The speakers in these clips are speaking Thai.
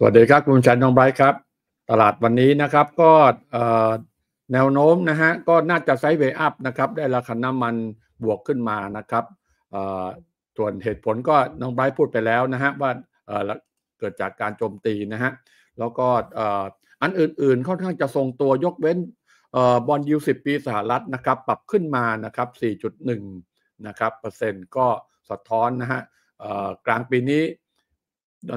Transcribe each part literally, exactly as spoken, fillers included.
สวัสดีครับคุณชัย น้องไบรท์ครับตลาดวันนี้นะครับก็แนวโน้มนะฮะก็น่าจะไซด์เวย์อัพนะครับได้ราคาน้ำมันบวกขึ้นมานะครับส่วนเหตุผลก็น้องไบรท์พูดไปแล้วนะฮะว่าเกิดจากการโจมตีนะฮะแล้วก็อันอื่นๆค่อนข้างจะทรงตัวยกเว้นบอนด์ยิวสิบปีสหรัฐนะครับปรับขึ้นมานะครับ สี่จุดหนึ่ง นะครับเปอร์เซ็นต์ก็สะท้อนนะฮะกลางปีนี้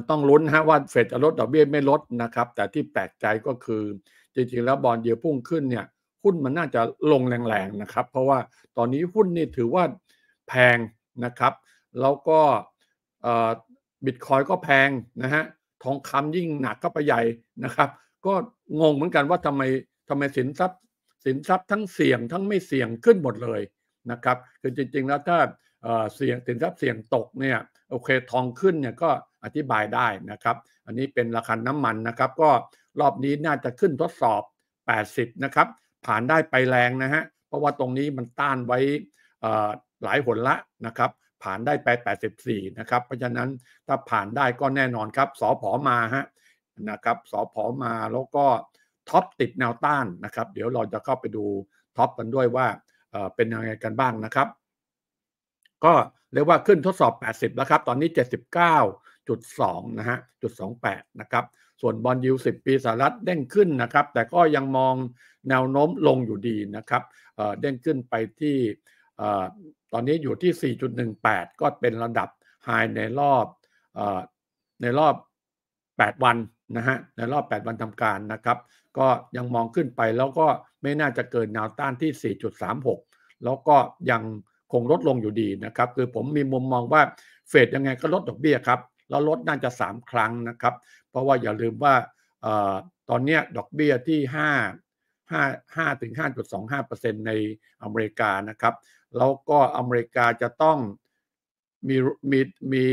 ต้องลุ้นฮะว่าเฟดจะลดดอกเบี้ยไม่ลดนะครับแต่ที่แปลกใจก็คือจริงๆแล้วบอนด์ยิวพุ่งขึ้นเนี่ยหุ้นมันน่าจะลงแรงๆนะครับเพราะว่าตอนนี้หุ้นนี่ถือว่าแพงนะครับแล้วก็บิตคอยก็แพงนะฮะทองคำยิ่งหนักก็ไปใหญ่นะครับก็งงเหมือนกันว่าทำไมทำไมสินทรัพย์สินทรัพย์ทั้งเสี่ยงทั้งไม่เสี่ยงขึ้นหมดเลยนะครับคือจริงๆแล้วถ้าเสี่ยงสินทรัพย์เสี่ยงตกเนี่ยโอเคทองขึ้นเนี่ยก็อธิบายได้นะครับอันนี้เป็นราคาน้ำมันนะครับก็รอบนี้น่าจะขึ้นทดสอบแปดสิบนะครับผ่านได้ไปแรงนะฮะเพราะว่าตรงนี้มันต้านไว้หลายหนละนะครับผ่านได้ไปแปดสิบสี่นะครับเพราะฉะนั้นถ้าผ่านได้ก็แน่นอนครับสผมาฮะนะครับสผมาแล้วก็ท็อปติดแนวต้านนะครับเดี๋ยวเราจะเข้าไปดูท็อปกันด้วยว่าเป็นยังไงกันบ้างนะครับก็เรียกว่าขึ้นทดสอบแปดสิบแล้วครับตอนนี้ เจ็ดสิบเก้าจุดสอง นะฮะจุดสองแปดนะครับส่วนบอนด์ยิวสิบปีสหรัฐเด้งขึ้นนะครับแต่ก็ยังมองแนวโน้มลงอยู่ดีนะครับเด้งขึ้นไปที่ตอนนี้อยู่ที่ สี่จุดหนึ่งแปด ก็เป็นระดับไฮในรอบในรอบแปดวันนะฮะในรอบแปดวันทำการนะครับก็ยังมองขึ้นไปแล้วก็ไม่น่าจะเกินแนวต้านที่ สี่จุดสามหก แล้วก็ยังคงลดลงอยู่ดีนะครับคือผมมีมุมมองว่าเฟดยังไงก็ลดดอกเบี้ยครับแล้วลดน่าจะสามครั้งนะครับเพราะว่าอย่าลืมว่าตอนนี้ดอกเบี้ยที่ห้า ห้า ห้าถึง ห้าจุดสองห้าเปอร์เซ็นต์ ในอเมริกานะครับแล้วก็อเมริกาจะต้องมีมีมี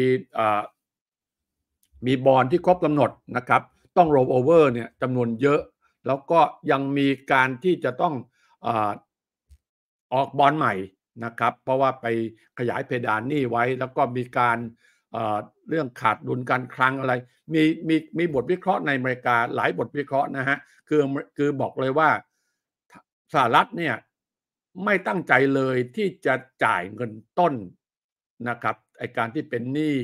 มีบอนด์ที่ครบกำหนดนะครับต้องโรลโอเวอร์เนี่ยจำนวนเยอะแล้วก็ยังมีการที่จะต้องออกบอนด์ใหม่นะครับเพราะว่าไปขยายเพดานหนี้ไว้แล้วก็มีการเรื่องขาดดุลการคลังอะไรมีมีมีบทวิเคราะห์ในอเมริกาหลายบทวิเคราะห์นะฮะคือคือบอกเลยว่าสหรัฐเนี่ยไม่ตั้งใจเลยที่จะจ่ายเงินต้นนะครับไอการที่เป็นหนี้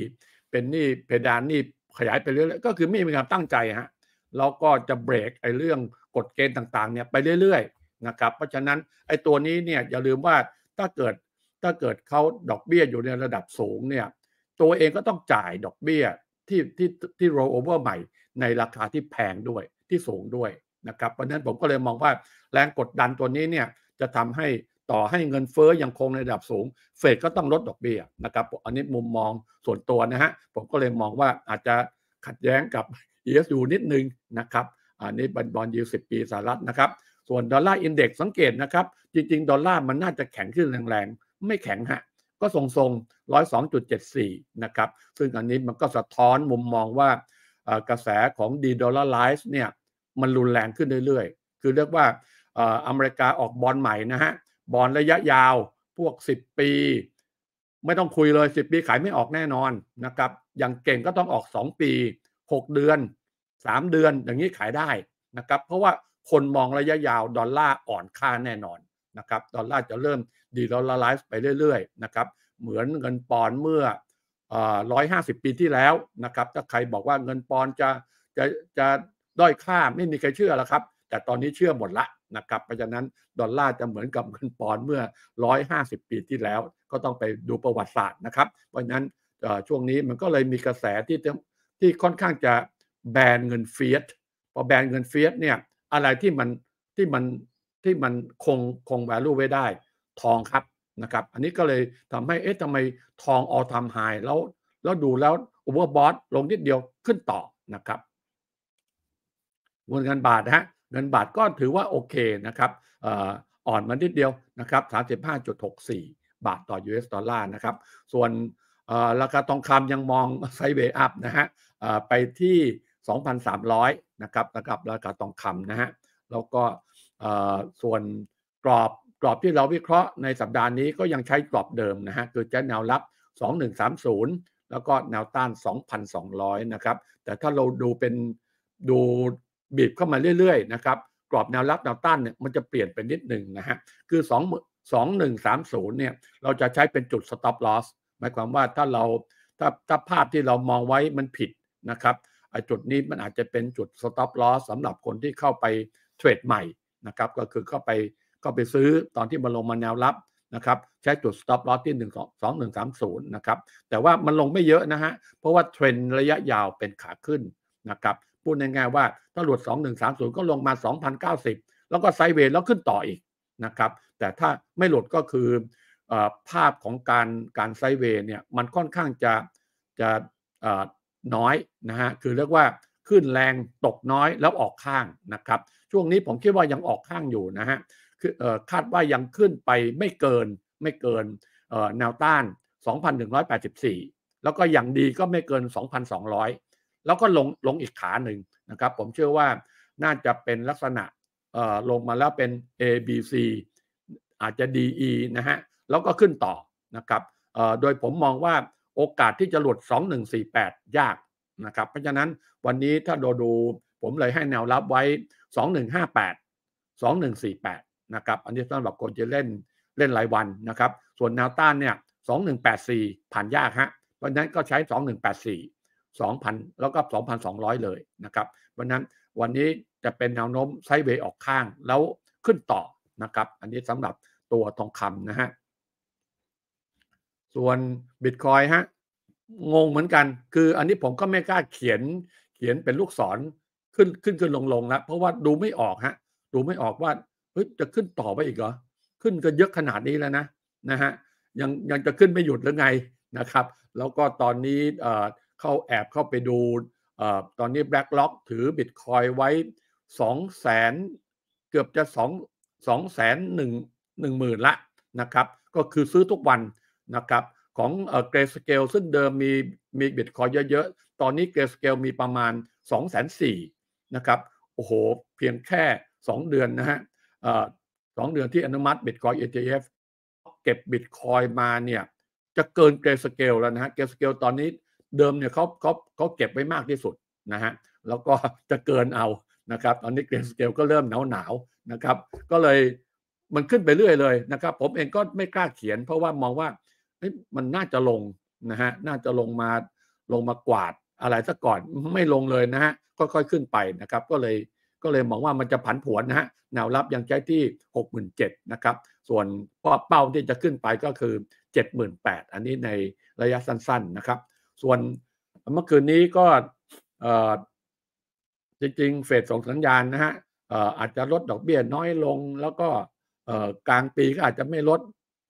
เป็นหนี้เพดานหนี้ขยายไปเรื่อยๆก็คือไม่มีความตั้งใจฮะแล้วก็จะเบรกไอเรื่องกฎเกณฑ์ต่างๆเนี่ยไปเรื่อยๆนะครับเพราะฉะนั้นไอตัวนี้เนี่ยอย่าลืมว่าถ้าเกิดถ้าเกิดเขาดอกเบี้ยอยู่ในระดับสูงเนี่ยตัวเองก็ต้องจ่ายดอกเบี้ยที่ที่ที่โรลโอเวอร์ใหม่ในราคาที่แพงด้วยที่สูงด้วยนะครับเพราะฉะนั้นผมก็เลยมองว่าแรงกดดันตัวนี้เนี่ยจะทำให้ต่อให้เงินเฟ้อยังคงในระดับสูงเฟดก็ต้องลดดอกเบี้ยนะครับอันนี้มุมมองส่วนตัวนะฮะผมก็เลยมองว่าอาจจะขัดแย้งกับ อี เอส ยู นิดนึงนะครับอันนี้บอนด์ยิวสิบปีสหรัฐนะครับส่วนดอลลาร์อินเด็กซ์สังเกตนะครับจริงๆดอลลาร์มันน่าจะแข็งขึ้นแรงๆไม่แข็งฮะก็ทรงๆ หนึ่งร้อยสองจุดเจ็ดสี่ นะครับซึ่งอันนี้มันก็สะท้อนมุมมองว่ากระแสของ de-dollarize เนี่ยมันรุนแรงขึ้นเรื่อยๆคือเรียกว่าอเมริกาออกบอนด์ใหม่นะฮะบอนด์ระยะยาวพวกสิบปีไม่ต้องคุยเลยสิบปีขายไม่ออกแน่นอนนะครับอย่างเก่งก็ต้องออกสองปีหกเดือนสามเดือนอย่างนี้ขายได้นะครับเพราะว่าคนมองระยะยาวดอลลาร์อ่อนค่าแน่นอนนะครับดอลลาร์จะเริ่มดีดอลลาร์ไลฟ์ไปเรื่อยๆนะครับเหมือนเงินปอนด์เมื่อหนึ่งร้อยห้าสิบปีที่แล้วนะครับถ้าใครบอกว่าเงินปอนด์จะจะจะด้อยค่าไม่มีใครเชื่อแล้วครับแต่ตอนนี้เชื่อหมดละนะครับเพราะฉะนั้นดอลลาร์จะเหมือนกับเงินปอนด์เมื่อหนึ่งร้อยห้าสิบปีที่แล้วก็ต้องไปดูประวัติศาสตร์นะครับเพราะฉะนั้นช่วงนี้มันก็เลยมีกระแสที่ที่ค่อนข้างจะแบนเงินเฟียสพอแบนเงินเฟียสเนี่ยอะไรที่มันที่มันที่มันคงคง value ไว้ได้ทองครับนะครับอันนี้ก็เลยทำให้เอ๊ะทำไมทอง all time high แล้วแล้วดูแล้ว overbought ลงนิดเดียวขึ้นต่อนะครับเงินบาทฮะเงินบาทก็ถือว่าโอเคนะครับอ่อนมานิดเดียวนะครับ สามสิบห้าจุดหกสี่ บาทต่อ ยู เอส ดอลลาร์นะครับส่วนราคาทองคำยังมอง sideway up นะฮะไปที่ สองพันสามร้อย นะครับนะครับราคาทองคำนะฮะแล้วก็ส่วนกรอบกรอบที่เราวิเคราะห์ในสัปดาห์นี้ก็ยังใช้กรอบเดิมนะฮะคือจะแนวรับ สองพันหนึ่งร้อยสามสิบ แล้วก็แนวต้าน สองพันสองร้อย นะครับแต่ถ้าเราดูเป็นดูบีบเข้ามาเรื่อยๆนะครับกรอบแนวรับแนวต้านเนี่ยมันจะเปลี่ยนไปนิดหนึ่งนะฮะคือสองหมื่นหนึ่งร้อยสามสิบเนี่ยเราจะใช้เป็นจุด stop loss หมายความว่าถ้าเราถ้าถ้าภาพที่เรามองไว้มันผิดนะครับไอ้จุดนี้มันอาจจะเป็นจุด stop loss สำหรับคนที่เข้าไปเทรดใหม่นะครับก็คือเข้าไปเข้าไปซื้อตอนที่มันลงมาแนวรับนะครับใช้จุด stop loss ที่หนึ่งสองหนึ่งสามศูนย์นะครับแต่ว่ามันลงไม่เยอะนะฮะเพราะว่าเทรนด์ระยะยาวเป็นขาขึ้นนะครับพูดง่ายๆว่าถ้าหลุดสองหนึ่งสามศูนย์ก็ลงมา สองพันเก้าสิบ แล้วก็ไซด์เวย์แล้วขึ้นต่ออีกนะครับแต่ถ้าไม่หลุดก็คือภาพของการการไซด์เวย์เนี่ยมันค่อนข้างจะจะน้อยนะฮะคือเรียกว่าขึ้นแรงตกน้อยแล้วออกข้างนะครับช่วงนี้ผมคิดว่ายังออกข้างอยู่นะฮะคือคาดว่ายังขึ้นไปไม่เกินไม่เกินแนวต้าน สองพันหนึ่งร้อยแปดสิบสี่ แล้วก็อย่างดีก็ไม่เกิน สองพันสองร้อยแล้วก็ลงลงอีกขาหนึ่งนะครับผมเชื่อว่าน่าจะเป็นลักษณะเอ่อลงมาแล้วเป็น A B C อาจจะ D E นะฮะแล้วก็ขึ้นต่อนะครับเอ่อโดยผมมองว่าโอกาสที่จะหลุดสองพันหนึ่งร้อยสี่สิบแปดยากนะครับเพราะฉะนั้นวันนี้ถ้าดูดูผมเลยให้แนวรับไว้สองพันหนึ่งร้อยห้าสิบแปด สองพันหนึ่งร้อยสี่สิบแปดนะครับอันนี้สำหรับคนจะเล่นเล่นรายวันนะครับส่วนแนวต้านเนี่ยสองพันหนึ่งร้อยแปดสิบสี่ผ่านยากฮะเพราะฉะนั้นก็ใช้สองพันหนึ่งร้อยแปดสิบสี่สองพัน แล้วก็ สองพันสองร้อย เลยนะครับวันนั้นวันนี้จะเป็นแนวโน้มไซด์เวย์ออกข้างแล้วขึ้นต่อนะครับอันนี้สำหรับตัวทองคำนะฮะส่วนบิตคอยฮะงงเหมือนกันคืออันนี้ผมก็ไม่กล้าเขียนเขียนเป็นลูกศรขึ้นขึ้นขึ้นลงลงแล้วเพราะว่าดูไม่ออกฮะดูไม่ออกว่าเฮ้ยจะขึ้นต่อไปอีกเหรอขึ้นก็เยอะขนาดนี้แล้วนะนะฮะยังยังจะขึ้นไม่หยุดหรือไงนะครับแล้วก็ตอนนี้เอ่อเข้าแอบเข้าไปดูตอนนี้ BlackRock ถือ Bitcoin ไว้ สองแสน เกือบจะสองแสนหนึ่งหมื่นละนะครับก็คือซื้อทุกวันนะครับของเอ่อ Grayscale ซึ่งเดิมมีมี Bitcoin เยอะๆตอนนี้ Grayscale มีประมาณ สองแสนสี่หมื่น นะครับโอ้โหเพียงแค่สองเดือนนะฮะเอ่อสองเดือนที่อนุมัติ Bitcoin อี ที เอฟ เก็บ Bitcoin มาเนี่ยจะเกิน Grayscale แล้วนะฮะ Grayscale ตอนนี้เดิมเนี่ยเขาเขาเขาเก็บไว้มากที่สุดนะฮะแล้วก็จะเกินเอานะครับตอนนี้เกรสเกลก็เริ่มหนาวหนาวนะครับก็เลยมันขึ้นไปเรื่อยเลยนะครับผมเองก็ไม่กล้าเขียนเพราะว่ามองว่ามันน่าจะลงนะฮะน่าจะลงมาลงมากวาดอะไรซะก่อนไม่ลงเลยนะฮะค่อยๆขึ้นไปนะครับก็เลยก็เลยมองว่ามันจะผันผวนนะฮะแนวรับยังใช้ที่ หกหมื่นเจ็ดพัน นะครับส่วนเป้าที่จะขึ้นไปก็คือ เจ็ดหมื่นแปดพัน อันนี้ในระยะสั้นๆนะครับส่วนเมื่อคืนนี้ก็จริงๆเฟดส่งสัญญาณนะฮะอาจจะลดดอกเบี้ยน้อยลงแล้วก็กลางปีก็อาจจะไม่ลด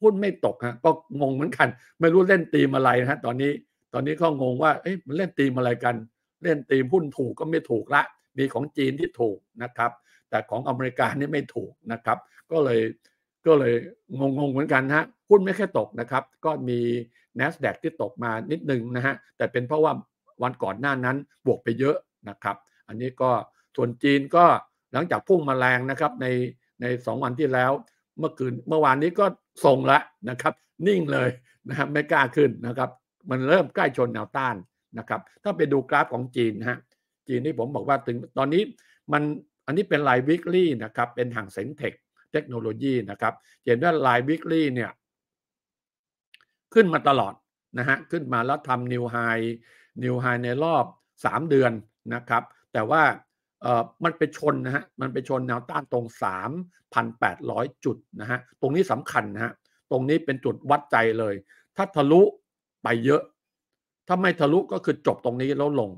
หุ้นไม่ตกฮะก็งงเหมือนกันไม่รู้เล่นตีมอะไรนะฮะตอนนี้ตอนนี้ก็งงว่าเอ๊ะมันเล่นตีมอะไรกันเล่นตีมหุ้นถูกก็ไม่ถูกละมีของจีนที่ถูกนะครับแต่ของอเมริกานี่ไม่ถูกนะครับก็เลยก็เลยงงๆเหมือนกันฮะหุ้นไม่แค่ตกนะครับก็มี NASDAQ ที่ตกมานิดนึงนะฮะแต่เป็นเพราะว่าวันก่อนหน้านั้นบวกไปเยอะนะครับอันนี้ก็ส่วนจีนก็หลังจากพุ่งมาแรงนะครับในในสองวันที่แล้วเมื่อคืนเมื่อวานนี้ก็ทรงละนะครับนิ่งเลยนะฮะไม่กล้าขึ้นนะครับมันเริ่มใกล้ชนแนวต้านนะครับถ้าไปดูกราฟของจีนฮะจีนที่ผมบอกว่าถึงตอนนี้มันอันนี้เป็นราย weekly นะครับเป็นห่างเซ็งเทคเทคโนโลยีนะครับเห็นว่า Line Weekly เนี่ยขึ้นมาตลอดนะฮะขึ้นมาแล้วทำ New High New High ในรอบสามเดือนนะครับแต่ว่าเอ่อมันไปชนนะฮะมันไปชนแนวต้านตรง สามพันแปดร้อย จุดนะฮะตรงนี้สำคัญนะฮะตรงนี้เป็นจุดวัดใจเลยถ้าทะลุไปเยอะถ้าไม่ทะลุก็คือจบตรงนี้แล้วลง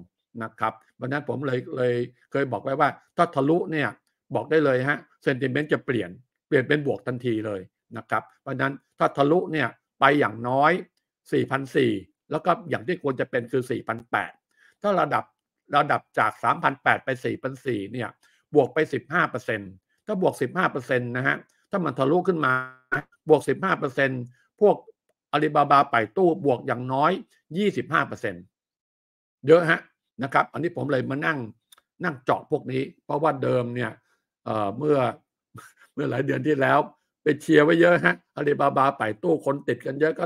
นะครับวันนั้นผมเลยเลยเคยบอกไว้ว่าถ้าทะลุเนี่ยบอกได้เลยฮะเซนติเมนต์จะเปลี่ยนเปลี่ยนเป็นบวกทันทีเลยนะครับเพราะฉะนั้นถ้าทะลุเนี่ยไปอย่างน้อย สี่พันสี่ร้อย แล้วก็อย่างที่ควรจะเป็นคือ สี่พันแปดร้อย ถ้าระดับระดับจาก สามพันแปดร้อย ไป สี่พันสี่ร้อย เนี่ยบวกไป สิบห้าเปอร์เซ็นต์ ถ้าบวก สิบห้าเปอร์เซ็นต์ นะฮะถ้ามันทะลุขึ้นมาบวก สิบห้าเปอร์เซ็นต์ พวกอาลีบาบาไปตู้บวกอย่างน้อย ยี่สิบห้าเปอร์เซ็นต์ เยอะฮะนะครับอันนี้ผมเลยมานั่งนั่งเจาะพวกนี้เพราะว่าเดิมเนี่ยเอ่อเมื่อเมื่อหลายเดือนที่แล้วไปเชียร์ไว้เยอะฮะอาลีบาบาไปตู้คนติดกันเยอะก็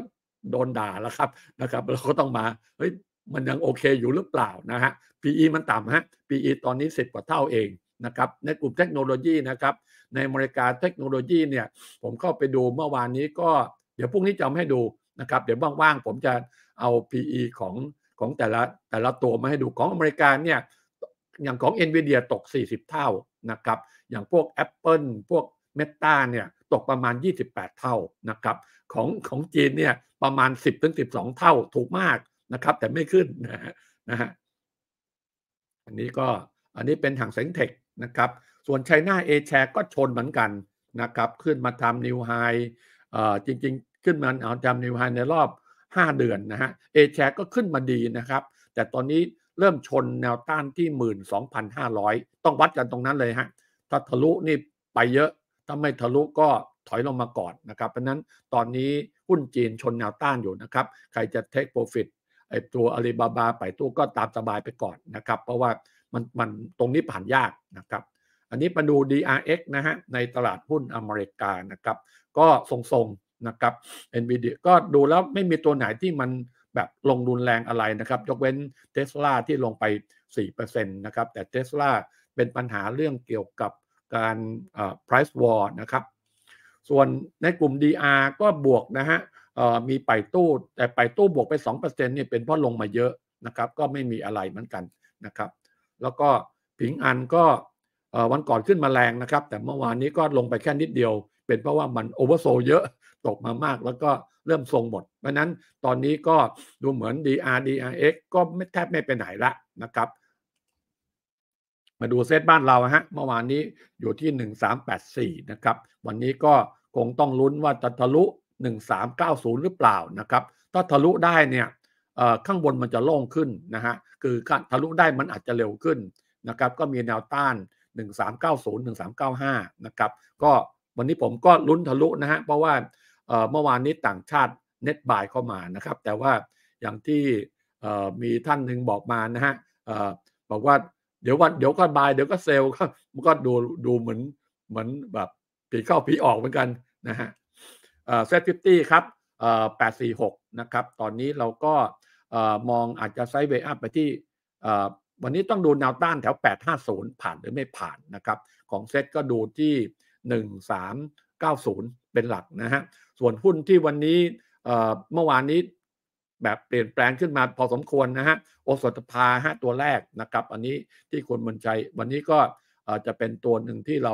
โดนด่าแล้วครับนะครับเราก็ต้องมาเฮ้ยมันยังโอเคอยู่หรือเปล่านะฮะ พี อี มันต่ำฮะ พี อี ตอนนี้สิบกว่าเท่าเองนะครับในกลุ่มเทคโนโลยีนะครับในอเมริกาเทคโนโลยีเนี่ยผมเข้าไปดูเมื่อวานนี้ก็เดี๋ยวพรุ่งนี้จะให้ดูนะครับเดี๋ยวว่างๆผมจะเอา พี อี ของของแต่ละแต่ละตัวมาให้ดูของอเมริกาเนี่ยอย่างของ NVIDIA ตกสี่สิบเท่านะครับอย่างพวก Apple พวก Meta เนี่ยตกประมาณยี่สิบแปดเท่านะครับของของจีนเนี่ยประมาณ สิบถึงสิบสอง เท่าถูกมากนะครับแต่ไม่ขึ้นนะฮะนะฮะอันนี้ก็อันนี้เป็นห่างเซ็งเทคนะครับส่วน China A-Share ก็ชนเหมือนกันนะครับขึ้นมาทำนิวไฮจริงๆขึ้นมาเอาทำนิวไฮในรอบห้าเดือนนะฮะ A-Share ก็ขึ้นมาดีนะครับแต่ตอนนี้เริ่มชนแนวต้านที่ หนึ่งหมื่นสองพันห้าร้อย ต้องวัดกันตรงนั้นเลยฮะถ้าทะลุนี่ไปเยอะถ้าไม่ทะลุก็ถอยลงมาก่อนนะครับเพราะนั้นตอนนี้หุ้นจีนชนแนวต้านอยู่นะครับใครจะเทคโปรฟิตไอ้ตัวอาลีบาบาไปตู้ก็ตามสบายไปก่อนนะครับเพราะว่ามันมันตรงนี้ผ่านยากนะครับอันนี้มาดู ดี อาร์ เอ็กซ์ นะฮะในตลาดหุ้นอเมริกานะครับก็ทรงๆนะครับ NVIDIA ก็ดูแล้วไม่มีตัวไหนที่มันแบบลงรุนแรงอะไรนะครับยกเว้น Tesla ที่ลงไป สี่เปอร์เซ็นต์ นะครับแต่ Tesla เป็นปัญหาเรื่องเกี่ยวกับการเอ่อ price war นะครับส่วนในกลุ่ม ดี อาร์ ก็บวกนะฮะมีไปตู้แต่ไปตู้บวกไป สองเปอร์เซ็นต์ เนี่ยเป็นเพราะลงมาเยอะนะครับก็ไม่มีอะไรเหมือนกันนะครับแล้วก็ผิงอันก็วันก่อนขึ้นมาแรงนะครับแต่เมื่อวานนี้ก็ลงไปแค่นิดเดียวเป็นเพราะว่ามันโอเวอร์โซลเยอะตกมามากแล้วก็เริ่มทรงหมดเพราะนั้นตอนนี้ก็ดูเหมือน ดี อาร์ ดี อาร์ เอ็กซ์ ก็ไม่แทบไม่ไปไหนละนะครับมาดูเซตบ้านเราฮะเมื่อวานนี้อยู่ที่ หนึ่งพันสามร้อยแปดสิบสี่ นะครับวันนี้ก็คงต้องลุ้นว่าจะทะลุหนึ่งพันสามร้อยเก้าสิบหรือเปล่านะครับถ้าทะลุได้เนี่ยข้างบนมันจะโล่งขึ้นนะฮะคือทะลุได้มันอาจจะเร็วขึ้นนะครับก็มีแนวต้านหนึ่งพันสามร้อยเก้าสิบ หนึ่งพันสามร้อยเก้าสิบห้านะครับก็วันนี้ผมก็ลุ้นทะลุนะฮะเพราะว่าเมื่อวานนี้ต่างชาติเน็ตบายเข้ามานะครับแต่ว่าอย่างที่มีท่านหนึ่งบอกมานะฮะบอกว่าเดี๋ยววันเดี๋ยวก็บายเดี๋ยวก็เซลล์มันก็ดูดูเหมือนเหมือนแบบผีเข้าผีออกเหมือนกันนะฮะเซตฟิฟตี้ครับแปดร้อยสี่สิบหกนะครับตอนนี้เราก็มองอาจจะไซด์เวย์อัพไปที่วันนี้ต้องดูแนวต้านแถวแปดร้อยห้าสิบผ่านหรือไม่ผ่านนะครับของเซตก็ดูที่หนึ่งพันสามร้อยเก้าสิบเป็นหลักนะฮะส่วนหุ้นที่วันนี้เมื่อวานนี้แบบเปลี่ยนแปลงขึ้นมาพอสมควรนะฮะโอสถภาห้าตัวแรกนะครับอันนี้ที่คุณมนชัยวันนี้ก็จะเป็นตัวหนึ่งที่เรา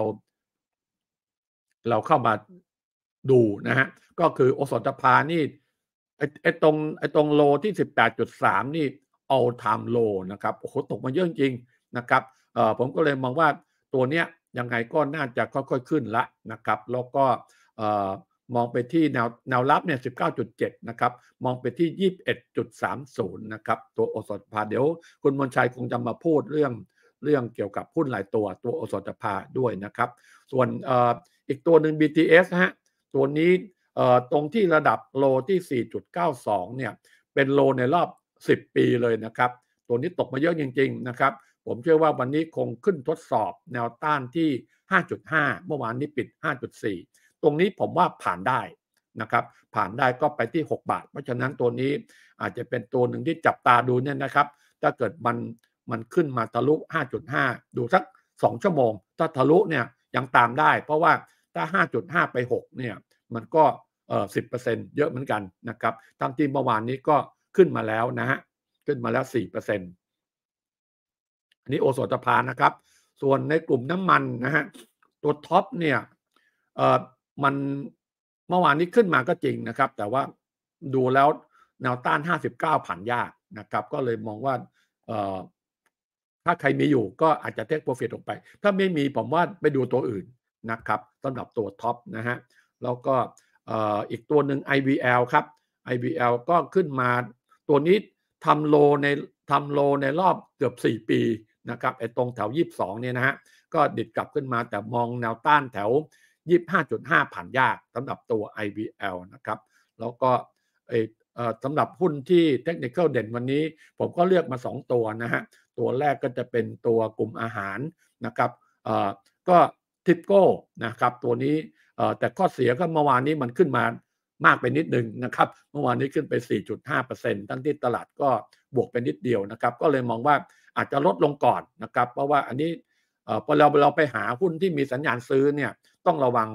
เราเข้ามาดูนะฮะก็คือโอสถภานี่ไอ้ไอ้ตรงไอ้ตรงโลที่ สิบแปดจุดสาม นี่ all time low นะครับโอ้โหตกมาเยอะจริงนะครับเอ่อผมก็เลยมองว่าตัวเนี้ยยังไงก็น่าจะค่อยๆขึ้นละนะครับแล้วก็เอ่อมองไปที่แนวแนวรับเนี่ย สิบเก้าจุดเจ็ด นะครับมองไปที่ ยี่สิบเอ็ดจุดสามศูนย์ นะครับตัวโอสถภาเดี๋ยวคุณมนชัยคงจะมาพูดเรื่องเรื่องเกี่ยวกับหุ้นหลายตัวตัวโอสถภาด้วยนะครับส่วนเอ่ออีกตัวหนึ่ง บี ที เอส ฮะตัวนี้ตรงที่ระดับโลที่ สี่จุดเก้าสอง เนี่ยเป็นโลในรอบสิบปีเลยนะครับตัวนี้ตกมาเยอะจริงๆนะครับผมเชื่อว่าวันนี้คงขึ้นทดสอบแนวต้านที่ ห้าจุดห้า เมื่อวานนี้ปิด ห้าจุดสี่ ตรงนี้ผมว่าผ่านได้นะครับผ่านได้ก็ไปที่หกบาทเพราะฉะนั้นตัวนี้อาจจะเป็นตัวหนึ่งที่จับตาดูเนี่ยนะครับถ้าเกิดมันมันขึ้นมาทะลุ ห้าจุดห้า ดูสักสองชั่วโมงถ้าทะลุเนี่ยยังตามได้เพราะว่าถ้า ห้าจุดห้า ไปหกเนี่ยมันก็เอ่อ สิบเปอร์เซ็นต์ เยอะเหมือนกันนะครับทั้งที่เมื่อวานนี้ก็ขึ้นมาแล้วนะฮะขึ้นมาแล้ว สี่เปอร์เซ็นต์ อันนี้โอสถภานะครับส่วนในกลุ่มน้ำมันนะฮะตัวท็อปเนี่ยเอ่อมันเมื่อวานนี้ขึ้นมาก็จริงนะครับแต่ว่าดูแล้วแนวต้านห้าสิบเก้าผ่านยากนะครับก็เลยมองว่าเอ่อถ้าใครมีอยู่ก็อาจจะเทคโปรฟิตออกไปถ้าไม่มีผมว่าไปดูตัวอื่นนะครับสำหรับตัวท็อปนะฮะแล้วก็อีกตัวหนึ่ง ไอ บี แอล ครับ ไอ บี แอล ก็ขึ้นมาตัวนี้ทำโลในทำโลในรอบเกือบสี่ปีนะครับไอ้ตรงแถวยี่สิบสองเนี่ยนะฮะก็ดิดกลับขึ้นมาแต่มองแนวต้านแถว ยี่สิบห้าจุดห้า ผ่านยากสำหรับตัว ไอ บี แอล นะครับแล้วก็สำหรับหุ้นที่เทคนิคอลเด่นวันนี้ผมก็เลือกมาสองตัวนะฮะตัวแรกก็จะเป็นตัวกลุ่มอาหารนะครับก็ทิปโก้นะครับตัวนี้แต่ข้อเสียก็เมื่อวานนี้มันขึ้นมา มากไปนิดนึงนะครับเมื่อวานนี้ขึ้นไป สี่จุดห้าเปอร์เซ็นต์ ทั้งที่ตลาดก็บวกไปนิดเดียวนะครับก็เลยมองว่าอาจจะลดลงก่อนนะครับเพราะว่าอันนี้พอเราเราไปหาหุ้นที่มีสัญญาณซื้อเนี่ยต้องระวัง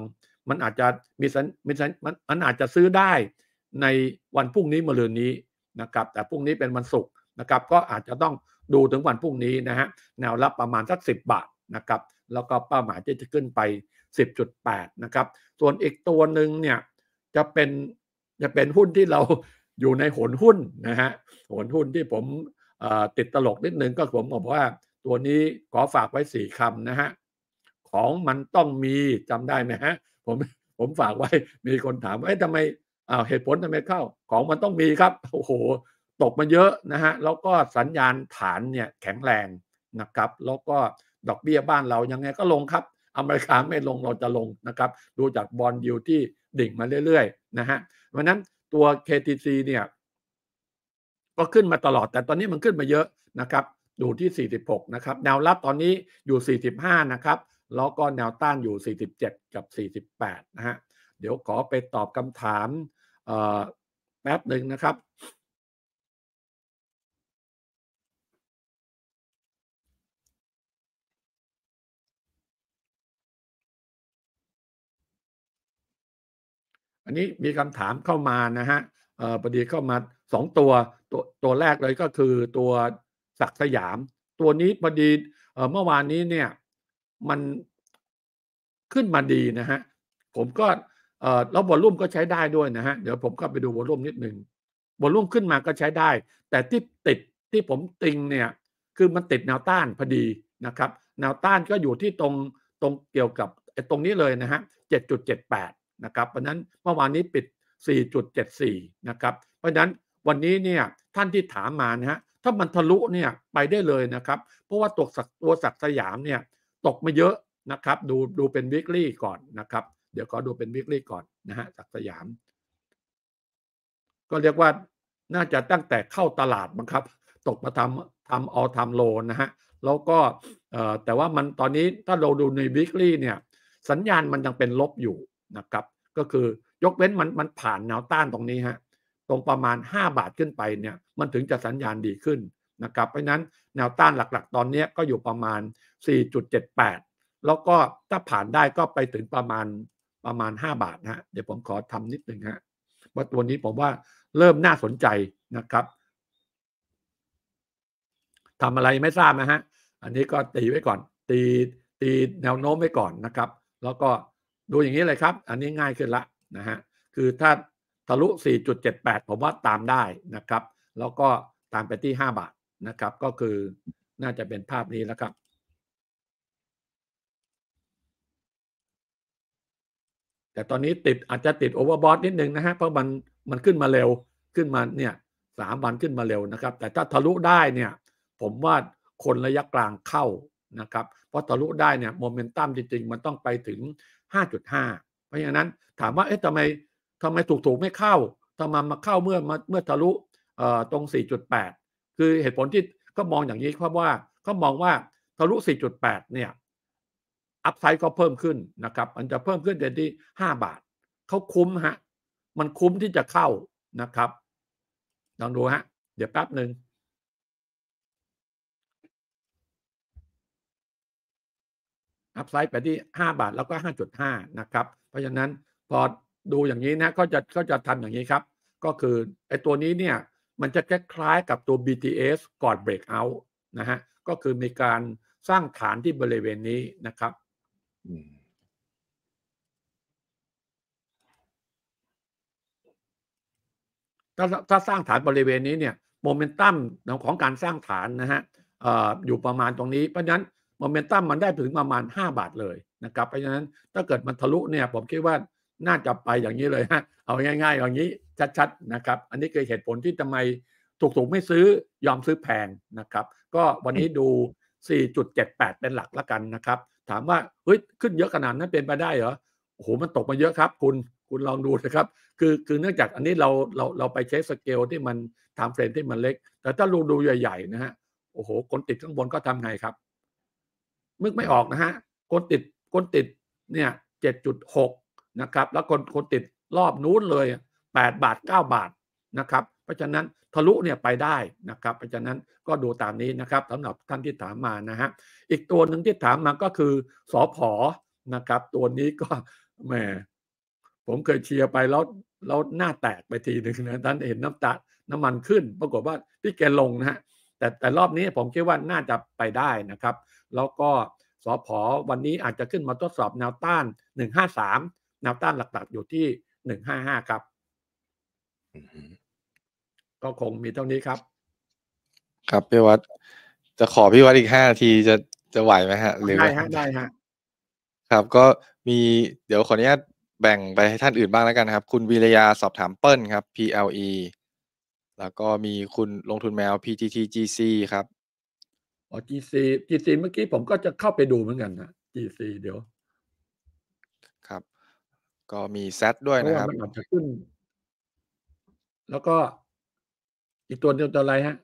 มันอาจจะมีสัญมีสัญมันมันอาจจะซื้อได้ในวันพรุ่งนี้มะรืนนี้นะครับแต่พรุ่งนี้เป็นวันศุกร์นะครับก็อาจจะต้องดูถึงวันพรุ่งนี้นะฮะแนวรับประมาณสักสิบบาทนะครับแล้วก็เป้าหมายที่จะขึ้นไป สิบจุดแปด นะครับส่วนอีกตัวหนึ่งเนี่ยจะเป็นจะเป็นหุ้นที่เราอยู่ในโหนหุ้นนะฮะโหนหุ้นที่ผมติดตลกนิดนึงก็ผมบอกว่าตัวนี้ขอฝากไว้สี่คำนะฮะของมันต้องมีจำได้ไหมฮะผมผมฝากไว้มีคนถามว่าทำไมอ้าวเหตุผลทำไมเข้าของมันต้องมีครับโอ้โหตกมาเยอะนะฮะแล้วก็สัญญาณฐานเนี่ยแข็งแรงนะครับแล้วก็ดอกเบี้ยบ้านเรายังไงก็ลงครับอเมริกาไม่ลงเราจะลงนะครับดูจากบอนด์ยิลด์ที่ดิ่งมาเรื่อยๆนะฮะเพราะนั้นตัว เค ที ซี เนี่ยก็ขึ้นมาตลอดแต่ตอนนี้มันขึ้นมาเยอะนะครับดูที่สี่สิบหกนะครับแนวรับตอนนี้อยู่สี่สิบห้านะครับแล้วก็แนวต้านอยู่สี่สิบเจ็ดกับสี่สิบแปดนะฮะเดี๋ยวขอไปตอบคำถามแป๊บหนึ่งนะครับอันนี้มีคำถามเข้ามานะฮะพอดีเข้ามาสองตัวตัวตัวแรกเลยก็คือตัวศักดิ์สยามตัวนี้พอดีเมื่อวานนี้เนี่ยมันขึ้นมาดีนะฮะผมก็แล้ววอลลุ่มก็ใช้ได้ด้วยนะฮะเดี๋ยวผมก็ไปดูวอลลุ่มนิดหนึ่งวอลลุ่มขึ้นมาก็ใช้ได้แต่ที่ติดที่ผมติงเนี่ยคือมันติดแนวต้านพอดีนะครับแนวต้านก็อยู่ที่ตรงตรงเกี่ยวกับตรงนี้เลยนะฮะ เจ็ดจุดเจ็ดแปดนะครับเพราะนั้นเมื่อวานนี้ปิด สี่จุดเจ็ดสี่ นะครับเพราะฉะนั้นวันนี้เนี่ยท่านที่ถามมานะฮะถ้ามันทะลุเนี่ยไปได้เลยนะครับเพราะว่าตกตัวศักดิ์สยามเนี่ยตกมาเยอะนะครับดูดูเป็นวิกฤตก่อนนะครับเดี๋ยวขอดูเป็นวิกฤตก่อนนะฮะศักดิ์สยามก็เรียกว่าน่าจะตั้งแต่เข้าตลาดมั้งครับตกมาทำทำออลไทม์โลนะฮะแล้วก็แต่ว่ามันตอนนี้ถ้าเราดูในวิกฤตเนี่ยสัญญาณมันยังเป็นลบอยู่นะครับก็คือยกเว้นมันมันผ่านแนวต้านตรงนี้ฮะตรงประมาณห้าบาทขึ้นไปเนี่ยมันถึงจะสัญญาณดีขึ้นนะครับเพราะฉะนั้นแนวต้านหลักๆตอนนี้ก็อยู่ประมาณ สี่จุดเจ็ดแปด แล้วก็ถ้าผ่านได้ก็ไปถึงประมาณประมาณห้าบาทฮะเดี๋ยวผมขอทำนิดหนึ่งฮะว่าตัวนี้ผมว่าเริ่มน่าสนใจนะครับทำอะไรไม่ทราบนะฮะอันนี้ก็ตีไว้ก่อนตีตีแนวโน้มไว้ก่อนนะครับแล้วก็ดูอย่างนี้เลยครับอันนี้ง่ายขึ้นละนะฮะคือถ้าทะลุ สี่จุดเจ็ดแปด ผมว่าตามได้นะครับแล้วก็ตามไปที่ห้าบาทนะครับก็คือน่าจะเป็นภาพนี้แล้วครับแต่ตอนนี้ติดอาจจะติดโอเวอร์บอทนิดนึงนะฮะเพราะมันมันขึ้นมาเร็วขึ้นมาเนี่ยสามวันขึ้นมาเร็วนะครับแต่ถ้าทะลุได้เนี่ยผมว่าคนระยะกลางเข้านะครับเพราะทะลุได้เนี่ยโมเมนตัมจริงๆมันต้องไปถึงห้าจุดห้า เพราะฉะนั้นถามว่าเอ๊ะทำไมทำไมถูกๆไม่เข้าทำไมมาเข้าเมื่อเมื่อทะลุตรง สี่จุดแปด คือเหตุผลที่ก็มองอย่างนี้เพราะว่าเขามองว่าทะลุ สี่จุดแปด เนี่ยอัพไซด์ก็เพิ่มขึ้นนะครับมันจะเพิ่มขึ้นเดือนที่ห้าบาทเขาคุ้มฮะมันคุ้มที่จะเข้านะครับลองดูฮะเดี๋ยวแป๊บหนึ่งอัพไซด์ไปที่ห้าบาทแล้วก็ ห้าจุดห้า นะครับเพราะฉะนั้นพอดูอย่างนี้นะก็จะก็จะทำอย่างนี้ครับก็คือไอ้ตัวนี้เนี่ยมันจะคล้ายๆกับตัว บี ที เอส ก่อน break out นะฮะก็คือมีการสร้างฐานที่บริเวณนี้นะครับถ้าถ้าสร้างฐานบริเวณนี้เนี่ยโมเมนตัมของการสร้างฐานนะฮะ อ, อยู่ประมาณตรงนี้เพราะฉะนั้นโมเมนตัมมันได้ถึงประมาณห้าบาทเลยนะครับเพราะฉะนั้นถ้าเกิดมันทะลุเนี่ยผมคิดว่าน่าจะไปอย่างนี้เลยฮะเอาง่ายๆอย่างนี้ชัดๆนะครับอันนี้คือเหตุผลที่ทำไมถูกๆไม่ซื้อยอมซื้อแพงนะครับก็วันนี้ดู สี่จุดเจ็ดแปด เป็นหลักละกันนะครับถามว่าเฮ้ยขึ้นเยอะขนาดนั้นเป็นไปได้เหรอโอ้โหมันตกมาเยอะครับคุณคุณลองดูนะครับคือคือเนื่องจากอันนี้เราเราเราไปเช็คสเกลที่มันไทม์เฟรมที่มันเล็กแต่ถ้ารูดูใหญ่ๆนะฮะโอ้โหคนติดข้างบนก็ทำไงครับมึกไม่ออกนะฮะคนติดคนติดเนี่ย เจ็ดจุดหก นะครับแล้วคนคนติดรอบนู้นเลย แปดบาทเก้าบาทนะครับเพราะฉะนั้นทะลุเนี่ยไปได้นะครับเพราะฉะนั้นก็ดูตามนี้นะครับสำหรับท่านที่ถามมานะฮะอีกตัวหนึ่งที่ถามมาก็คือสผ.นะครับตัวนี้ก็แหมผมเคยเชียร์ไปแล้วแล้วหน้าแตกไปทีหนึ่งนะท่านเห็นน้ำตาน้ำมันขึ้นปรากฏว่าที่แกลงนะฮะแต่แต่รอบนี้ผมคิดว่าน่าจะไปได้นะครับแล้วก็สผ.วันนี้อาจจะขึ้นมาทดสอบแนวต้านหนึ่งห้าสามแนวต้านหลักๆอยู่ที่หนึ่งห้าห้าครับก็คงมีเท่านี้ครับครับพี่วัดจะขอพี่วัดอีกห้านาทีจะจะไหวไหมฮะหรือได้ฮะได้ฮะครับก็มีเดี๋ยวขออนุญาตแบ่งไปให้ท่านอื่นบ้างแล้วกันครับคุณวิรยาสอบถามเปิ้ลครับ พี แอล อี แล้วก็มีคุณลงทุนแมว พี ที ที จี ซี ครับอ๋อ จี ซี จี ซี เมื่อกี้ผมก็จะเข้าไปดูเหมือนกันนะ จี ซี เดี๋ยวครับก็มีแซดด้วยนะครับมันอาจจะขึ้นแล้วก็อีกตัวเดียวตัวอะไรฮะ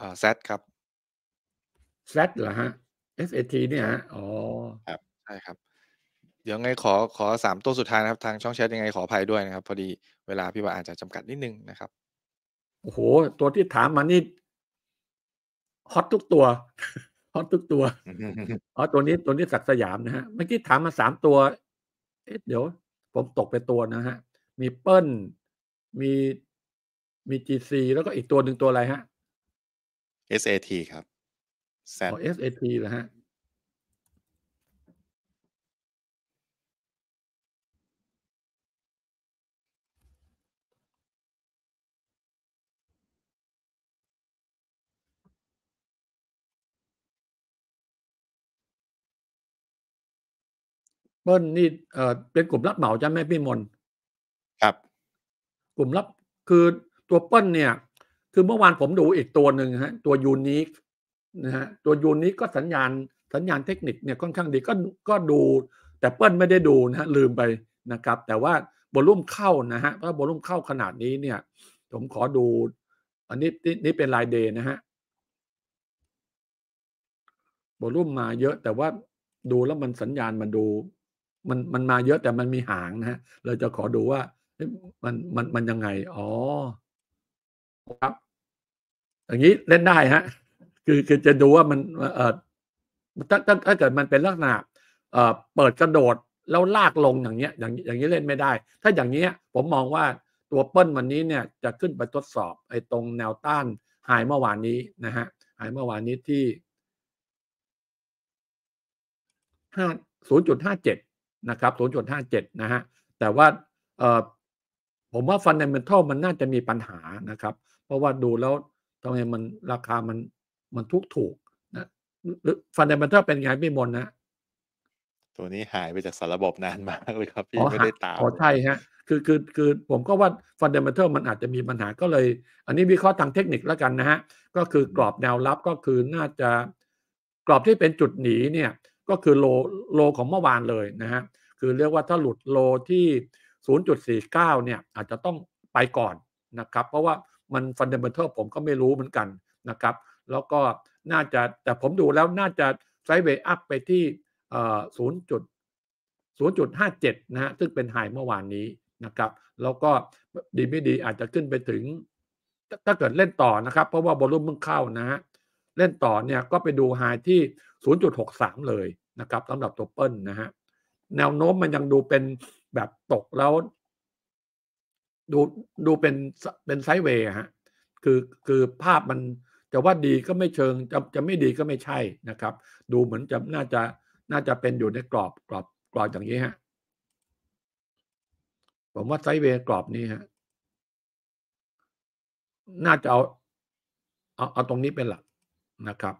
อ่าแซดครับแซดเหรอฮะ เอส เอ ที เนี่ยฮะอ๋อครับใช่ครับเดี๋ยวไงขอขอสามตัวสุดท้ายนะครับทางช่องแชทยังไงขออภัยด้วยนะครับพอดีเวลาพี่ว่าอาจจะจำกัดนิดนึงนะครับโอ้โหตัวที่ถามมานี่ฮอตทุกตัวฮอตทุกตัวอ๋อตัวนี้ตัวนี้ศักดิ์สยามนะฮะเมื่อกี้ถามมาสามตัวเอ๊ะเดี๋ยวผมตกไปตัวนะฮะมีเปิ้ลมีมี จี ซี แล้วก็อีกตัวหนึ่งตัวอะไรฮะ เอส เอ ที ครับอ๋อ เอส เอ ที เหรอฮะเปิ้ลนี่เอ่อเป็นกลุ่มรับเหมาใช่ไหมพี่มนครับกลุ่มรับคือตัวเปิ้ลเนี่ยคือเมื่อวานผมดูอีกตัวหนึ่งฮะตัวยูนิคนะฮะตัวยูนิคก็สัญญาณสัญญาณเทคนิคเนี่ยค่อนข้างดีก็ก็ดูแต่เปิ้ลไม่ได้ดูนะฮะลืมไปนะครับแต่ว่าโวลุ่มเข้านะฮะเพราะโวลุ่มเข้าขนาดนี้เนี่ยผมขอดูอันนี้นี่เป็นรายเดย์นะฮะโวลุ่มมาเยอะแต่ว่าดูแล้วมันสัญญาณมันดูมันมันมาเยอะแต่มันมีหางนะฮะเราจะขอดูว่ามันมันมันยังไงอ๋อครับอย่างนี้เล่นได้ฮะคือคือจะดูว่ามันเอ่อถ้าถ้าถ้าเกิดมันเป็นลักษณะเอ่อเปิดกระโดดแล้วลากลงอย่างเงี้ยอย่างอย่างนี้เล่นไม่ได้ถ้าอย่างเงี้ยผมมองว่าตัวเปิ้ลวันนี้เนี่ยจะขึ้นไปทดสอบไอ้ตรงแนวต้านไฮเมื่อวานนี้นะฮะไฮเมื่อวานนี้ที่ห้าศูนย์จุดห้าเจ็ดนะครับศูนย์จุดห้าเจ็ดนะฮะแต่ว่าเอ่อผมว่าฟันเดเมนทัลมันน่าจะมีปัญหานะครับเพราะว่าดูแล้วทำไมมันราคามันมันทุกถูกนะหรือฟันเดเมนทัลเป็นไงพี่มนนะตัวนี้หายไปจากสารบบนานมากเลยครับพี่ไม่ได้ตามอ๋อใช่ฮะคือคือคือผมก็ว่าฟันเดเมนทัลมันอาจจะมีปัญหาก็เลยอันนี้วิเคราะห์ทางเทคนิคแล้วกันนะฮะก็คือกรอบแนวรับก็คือน่าจะกรอบที่เป็นจุดหนีเนี่ยก็คือโลโลของเมื่อวานเลยนะฮะคือเรียกว่าถ้าหลุดโลที่ศูนย์จุดสี่เก้า เนี่ยอาจจะต้องไปก่อนนะครับเพราะว่ามันฟันเดเมนทัลผมก็ไม่รู้เหมือนกันนะครับแล้วก็น่าจะแต่ผมดูแล้วน่าจะไซด์เวย์อัพไปที่ ศูนย์จุดห้าเจ็ด นะฮะซึ่งเป็นไฮเมื่อวานนี้นะครับแล้วก็ดีไม่ดีอาจจะขึ้นไปถึงถ้าเกิดเล่นต่อนะครับเพราะว่าบอลลุ่มมึงเข้านะฮะเล่นต่อเนี่ยก็ไปดูไฮที่ ศูนย์จุดหกสาม เลยนะครับสำหรับตัวเปิ้ลนะฮะแนวโน้มมันยังดูเป็นแบบตกแล้วดูดูเป็นเป็นไซด์เวย์ฮะคือคือภาพมันจะว่าดีก็ไม่เชิงจะจะไม่ดีก็ไม่ใช่นะครับดูเหมือนจะน่าจะน่าจะเป็นอยู่ในกรอบกรอบกรอบอย่างนี้ฮะผมว่าไซด์เวย์กรอบนี้ฮะน่าจะเอาเอาเอาตรงนี้เป็นหลักนะครับ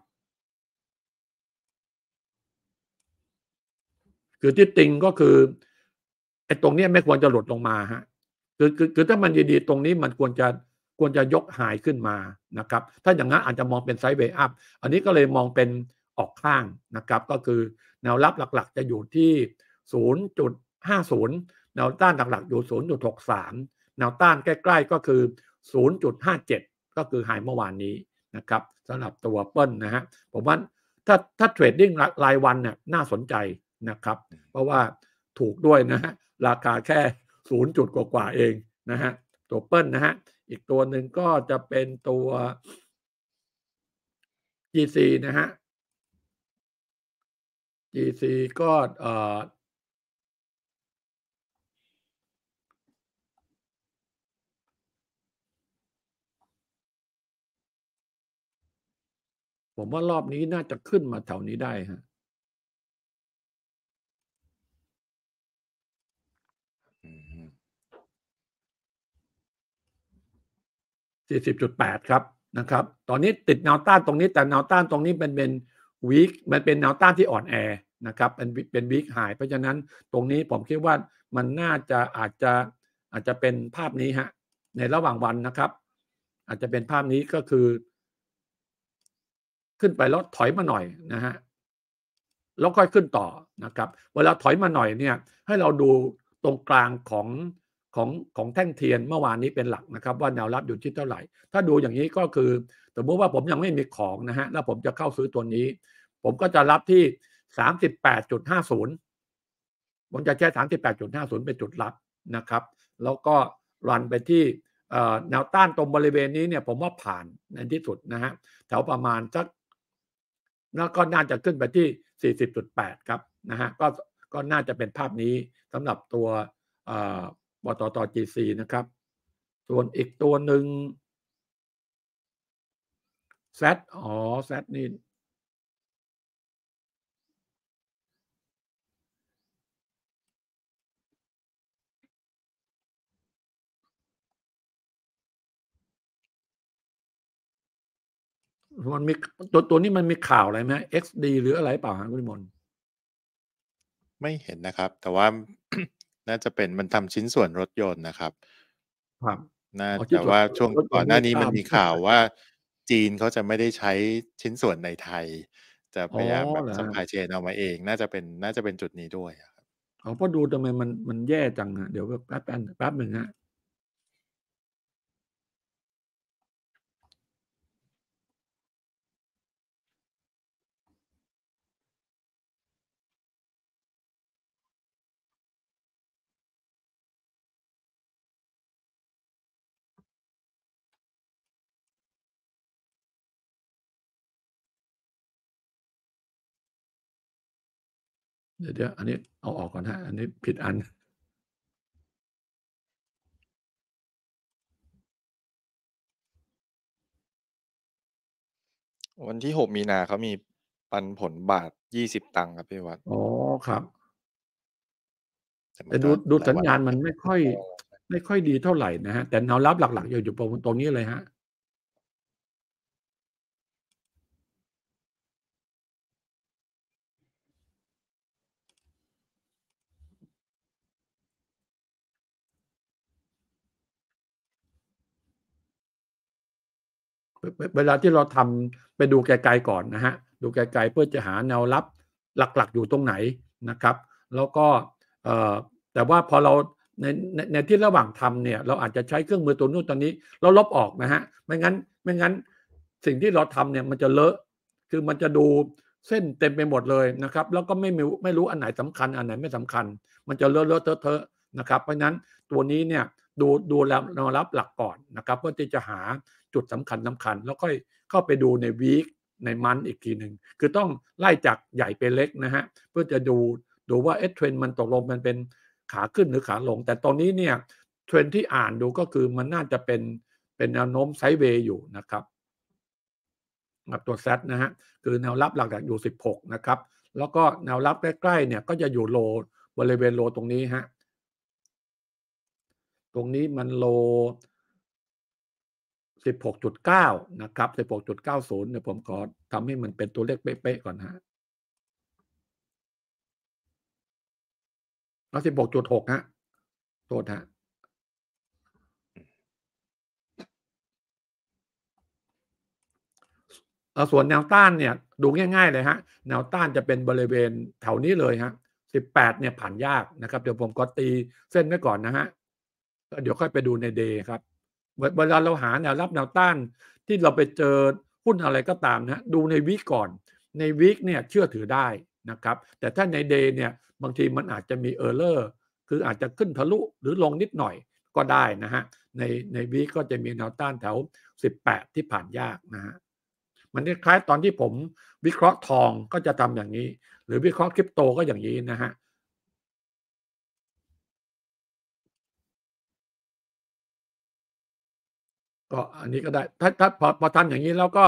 คือที่ติงก็คือไอ้ตรงนี้ไม่ควรจะหลุดลงมาฮะคือคือคือถ้ามันดีๆตรงนี้มันควรจะควรจะยกหายขึ้นมานะครับถ้าอย่างนั้นอาจจะมองเป็นไซด์เวย์อัพอันนี้ก็เลยมองเป็นออกข้างนะครับก็คือแนวรับหลักๆจะอยู่ที่ ศูนย์จุดห้าศูนย์ แนวต้านหลักๆอยู่ ศูนย์จุดหกสาม แนวต้านใกล้ๆก็คือ ศูนย์จุดห้าเจ็ด ก็คือไฮเมื่อวานนี้นะครับสำหรับตัวเปิ้ลนะฮะผมว่าถ้าถ้าเทรดดิ้งรายวันเนี่ยน่าสนใจนะครับเพราะว่าถูกด้วยนะฮะราคาแค่ ศูนย์จุดกว่าๆเองนะฮะตัวเปิ้ลนะฮะอีกตัวหนึ่งก็จะเป็นตัว จี ซี นะฮะ จี ซี ก็เอ่อผมว่ารอบนี้น่าจะขึ้นมาแถวนี้ได้ฮะสี่สิบจุดแปดครับนะครับตอนนี้ติดแนวต้านตรงนี้แต่แนวต้านตรงนี้เป็นเป็นวีคมันเป็นแนวต้านที่อ่อนแอนะครับเป็นเป็นวีคหายเพราะฉะนั้นตรงนี้ผมคิดว่ามันน่าจะอาจจะอาจจะเป็นภาพนี้ฮะในระหว่างวันนะครับอาจจะเป็นภาพนี้ก็คือขึ้นไปแล้วถอยมาหน่อยนะฮะแล้วค่อยขึ้นต่อนะครับเวลาถอยมาหน่อยเนี่ยให้เราดูตรงกลางของของของแท่งเทียนเมื่อวานนี้เป็นหลักนะครับว่าแนวรับอยู่ที่เท่าไหร่ถ้าดูอย่างนี้ก็คือสมมติว่าผมยังไม่มีของนะฮะแล้วผมจะเข้าซื้อตัวนี้ผมก็จะรับที่ สามสิบแปดจุดห้าศูนย์ ผมจะแค่ สามสิบแปดจุดห้าศูนย์ เป็นจุดรับนะครับแล้วก็รันไปที่แนวต้านตรงบริเวณนี้เนี่ยผมว่าผ่านในที่สุดนะฮะแถวประมาณสักแล้วก็น่าจะขึ้นไปที่ สี่สิบจุดแปด ครับนะฮะก็ก็น่าจะเป็นภาพนี้สำหรับตัวบตต จี ซี นะครับส่วนอีกตัวหนึ่ง Z อ๋อ Z นี่มันมีตัวตัวนี้มันมีข่าวอะไรไหม เอ็กซ์ ดี หรืออะไรเปล่าฮะคุณมนไม่เห็นนะครับแต่ว่า น่าจะเป็นมันทำชิ้นส่วนรถยนต์นะครับครับน่าจะว่าช่วงก่อนหน้านี้มันมีข่าวว่าจีนเขาจะไม่ได้ใช้ชิ้นส่วนในไทยจะพยายามแบบซัพพลายเชนเอามาเองน่าจะเป็นน่าจะเป็นจุดนี้ด้วยครับอ๋อพอดูทำไมมันมันแย่จังฮะเดี๋ยวแป๊บแป๊บหนึ่งฮะเดี๋ยวอันนี้เอาออกก่อนฮะอันนี้ผิดอันวันที่หกมีนาเขามีปันผลบาทยี่สิบตังค์ครับพี่วัดอ๋อครับแต่ดูดูสัญญาณมันไม่ค่อยไม่ค่อยดีเท่าไหร่นะฮะแต่แนวรับหลักๆอยู่ตรงนี้เลยฮะเวลาที่เราทำไปดูไกลๆก่อนนะฮะดูไกลๆเพื่อจะหาแนวรับหลักๆอยู่ตรงไหนนะครับแล้วก็แต่ว่าพอเราในในที่ระหว่างทำเนี่ยเราอาจจะใช้เครื่องมือตัวนู้นตัวนี้เราลบออกนะฮะไม่งั้นไม่งั้นสิ่งที่เราทำเนี่ยมันจะเลอะคือมันจะดูเส้นเต็มไปหมดเลยนะครับแล้วก็ไม่ไม่รู้อันไหนสำคัญอันไหนไม่สำคัญมันจะเลอะเลอะเทอะเทอะนะครับเพราะนั้นตัวนี้เนี่ยดูดูแนวรับหลักก่อนนะครับเพื่อที่จะหาจุดสำคัญสำคัญแล้วค่อยเข้าไปดูในวีคในมันอีกทีหนึ่งคือต้องไล่จากใหญ่ไปเล็กนะฮะเพื่อจะดูดูว่าเอทเทรนมันตกลงมันเป็นขาขึ้นหรือขาลงแต่ตอนนี้เนี่ยเทรนที่อ่านดูก็คือมันน่าจะเป็นเป็นแนวโน้มไซด์เวย์อยู่นะครับกับตัวแซดนะฮะคือแนวรับหลักๆอยู่สิบหกนะครับแล้วก็แนวรับใกล้ๆเนี่ยก็จะอยู่โลบริเวณโลตรงนี้ฮะตรงนี้มันโล สิบหกจุดเก้า นะครับ สิบหกจุดเก้าศูนย์ เนี่ยผมขอทำให้มันเป็นตัวเลขเป๊ะๆก่อนฮะแล้ว สิบหกจุดหก ฮะโทษฮะเอาส่วนแนวต้านเนี่ยดูง่ายๆเลยฮะแนวต้านจะเป็นบริเวณแถวนี้เลยฮะสิบแปดเนี่ยผ่านยากนะครับเดี๋ยวผมก็ตีเส้นไว้ก่อนนะฮะเดี๋ยวค่อยไปดูในเดย์ครับเวลาเราหาแนวรับแนวต้านที่เราไปเจอหุ้นอะไรก็ตามนะดูในวีคก่อนในวีคเนี่ยเชื่อถือได้นะครับแต่ถ้าในเดย์เนี่ยบางทีมันอาจจะมีเออร์เลอร์ คืออาจจะขึ้นทะลุหรือลงนิดหน่อยก็ได้นะฮะในในวีก็จะมีแนวต้านแถวสิบแปดที่ผ่านยากนะฮะมันคล้ายตอนที่ผมวิเคราะห์ทองก็จะทำอย่างนี้หรือวิเคราะห์คริปโตก็อย่างนี้นะฮะก็อันนี้ก็ได้ถ้าถ้าพอพอทำอย่างนี้แล้วก็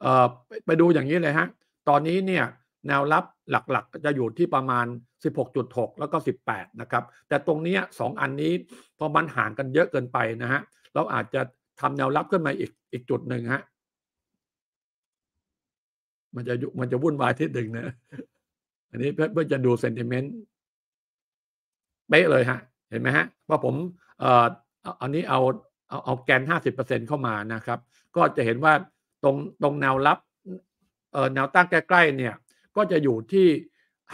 เอ่อไปดูอย่างนี้เลยฮะตอนนี้เนี่ยแนวรับหลักๆจะอยู่ที่ประมาณ สิบหกจุดหก แล้วก็สิบแปดนะครับแต่ตรงนี้สองอันนี้พอมันห่างกันเยอะเกินไปนะฮะเราอาจจะทำแนวรับขึ้นมาอีกอีกจุดหนึ่งฮะมันจะมันจะวุ่นวายที่ดึงนะอันนี้เพื่อจะดูเซนติเมนต์เป๊ะเลยฮะเห็นไหมฮะว่าผมเอ่ออันนี้เอาเอาเอาแกน ห้าสิบเปอร์เซ็นต์ เข้ามานะครับก็จะเห็นว่าตรงตรงแนวรับเอ่อแนวตั้งใกล้ๆเนี่ยก็จะอยู่ที่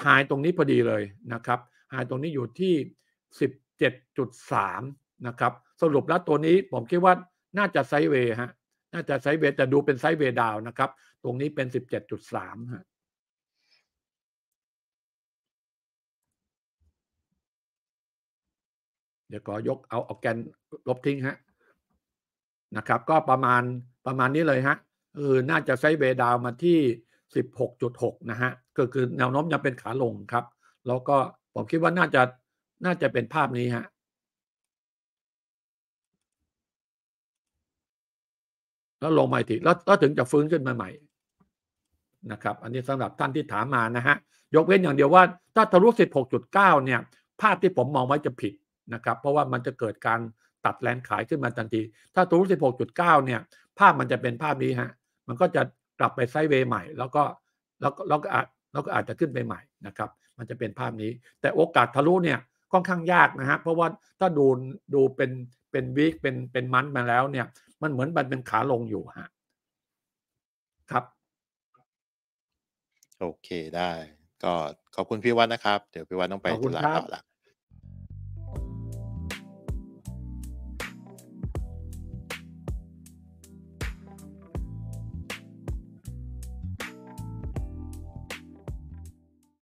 ไฮตรงนี้พอดีเลยนะครับไฮตรงนี้อยู่ที่ สิบเจ็ดจุดสาม นะครับสรุปแล้วตัวนี้ผมคิดว่าน่าจะไซด์เวย์ฮะน่าจะไซด์เวย์แต่ดูเป็นไซด์เวย์ดาวนะครับตรงนี้เป็น สิบเจ็ดจุดสาม ฮะเดี๋ยวขอยกเอาเอาแกนลบทิ้งฮะนะครับก็ประมาณประมาณนี้เลยฮะคือน่าจะไซด์เวย์ดาวมาที่ สิบหกจุดหก นะฮะก็คือแนวโน้มยังเป็นขาลงครับแล้วก็ผมคิดว่าน่าจะน่าจะเป็นภาพนี้ฮะแล้วลงมาอีกทีแล้วถึงจะฟื้นขึ้นมาใหม่นะครับอันนี้สำหรับท่านที่ถามมานะฮะยกเว้นอย่างเดียวว่าถ้าทะลุ สิบหกจุดเก้า เนี่ยภาพที่ผมมองไว้จะผิดนะครับเพราะว่ามันจะเกิดการตัดแรงขายขึ้นมาทันทีถ้าทะลุ สิบหกจุดเก้า เนี่ยภาพมันจะเป็นภาพนี้ฮะมันก็จะกลับไปไซด์เวย์ใหม่แล้วก็แล้วก็แล้วก็อาจแล้วก็อาจจะขึ้นไปใหม่นะครับมันจะเป็นภาพนี้แต่โอกาสทะลุเนี่ยค่อนข้างยากนะฮะเพราะว่าถ้าดูดูเป็นเป็นวีคเป็นเป็นมันมาแล้วเนี่ยมันเหมือนมันเป็นขาลงอยู่ฮะครับโอเคได้ก็ขอบคุณพี่วัฒน์นะครับเดี๋ยวพี่วัฒน์ต้องไปธุระต่อละ